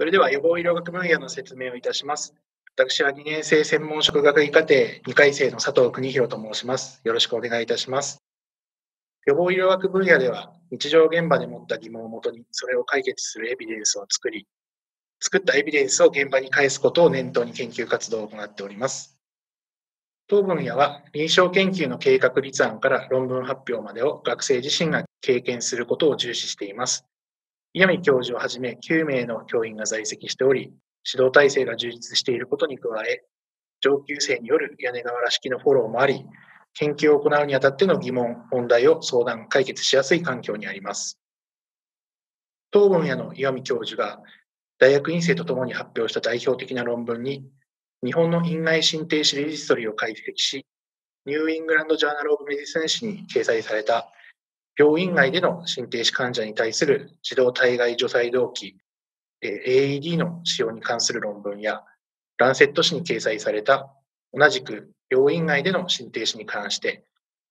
それでは予防医療学分野の説明をいたします。私は2年生専門職学位課程2回生の佐藤邦弘と申します。よろしくお願いいたします。予防医療学分野では日常現場で持った疑問をもとにそれを解決するエビデンスを作り、作ったエビデンスを現場に返すことを念頭に研究活動を行っております。当分野は臨床研究の計画立案から論文発表までを学生自身が経験することを重視しています。伊上教授をはじめ9名の教員が在籍しており、指導体制が充実していることに加え、上級生による屋根瓦式のフォローもあり、研究を行うにあたっての疑問、問題を相談、解決しやすい環境にあります。当分野の伊上教授が大学院生とともに発表した代表的な論文に、日本の院内心停止レジストリを解析し、ニューイングランドジャーナルオブメディスン誌に掲載された病院外での心停止患者に対する自動体外除細動器 AED の使用に関する論文や、ランセット誌に掲載された同じく病院外での心停止に関して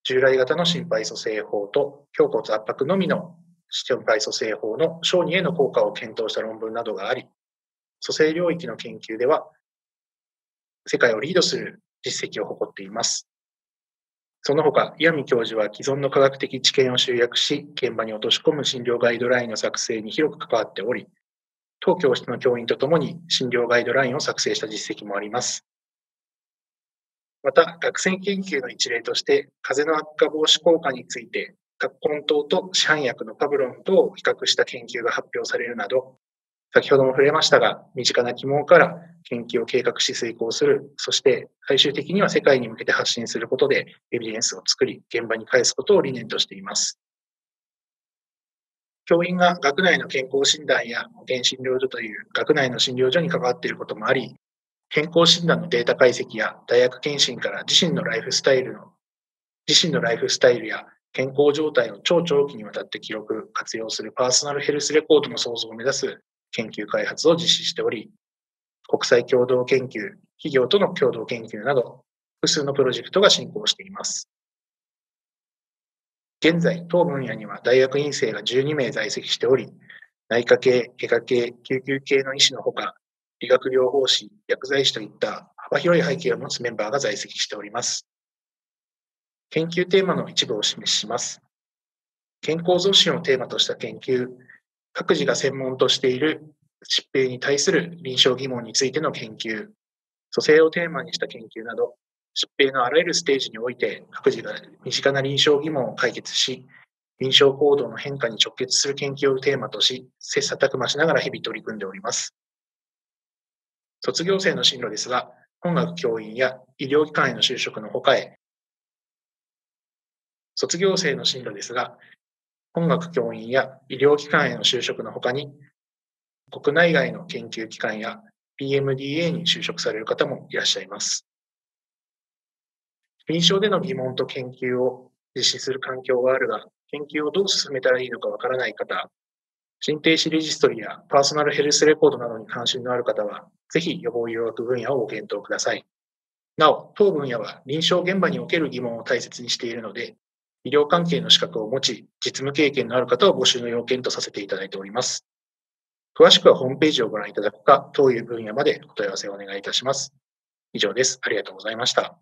従来型の心肺蘇生法と胸骨圧迫のみの心肺蘇生法の小児への効果を検討した論文などがあり、蘇生領域の研究では世界をリードする実績を誇っています。その他、伊上教授は既存の科学的知見を集約し、現場に落とし込む診療ガイドラインの作成に広く関わっており、当教室の教員とともに診療ガイドラインを作成した実績もあります。また、学生研究の一例として、風邪の悪化防止効果について、葛根湯と市販薬のパブロンとを比較した研究が発表されるなど、先ほども触れましたが、身近な疑問から研究を計画し遂行する、そして最終的には世界に向けて発信することでエビデンスを作り、現場に返すことを理念としています。教員が学内の健康診断や保健診療所という学内の診療所に関わっていることもあり、健康診断のデータ解析や大学健診から自身のライフスタイルや健康状態を超長期にわたって記録、活用するパーソナルヘルスレコードの創造を目指す研究開発を実施しており、国際共同研究、企業との共同研究など、複数のプロジェクトが進行しています。現在、当分野には大学院生が12名在籍しており、内科系、外科系、救急系の医師のほか、理学療法士、薬剤師といった幅広い背景を持つメンバーが在籍しております。研究テーマの一部をお示しします。健康増進をテーマとした研究、各自が専門としている疾病に対する臨床疑問についての研究、蘇生をテーマにした研究など、疾病のあらゆるステージにおいて各自が身近な臨床疑問を解決し、臨床行動の変化に直結する研究をテーマとし、切磋琢磨しながら日々取り組んでおります。卒業生の進路ですが、本学教員や医療機関への就職のほかへ、国内外の研究機関や PMDA に就職される方もいらっしゃいます。臨床での疑問と研究を実施する環境はあるが、研究をどう進めたらいいのかわからない方、心停止レジストリやパーソナルヘルスレコードなどに関心のある方は、ぜひ予防医療学分野をご検討ください。なお、当分野は臨床現場における疑問を大切にしているので、医療関係の資格を持ち、実務経験のある方を募集の要件とさせていただいております。詳しくはホームページをご覧いただくか、当分野までお問い合わせをお願いいたします。以上です。ありがとうございました。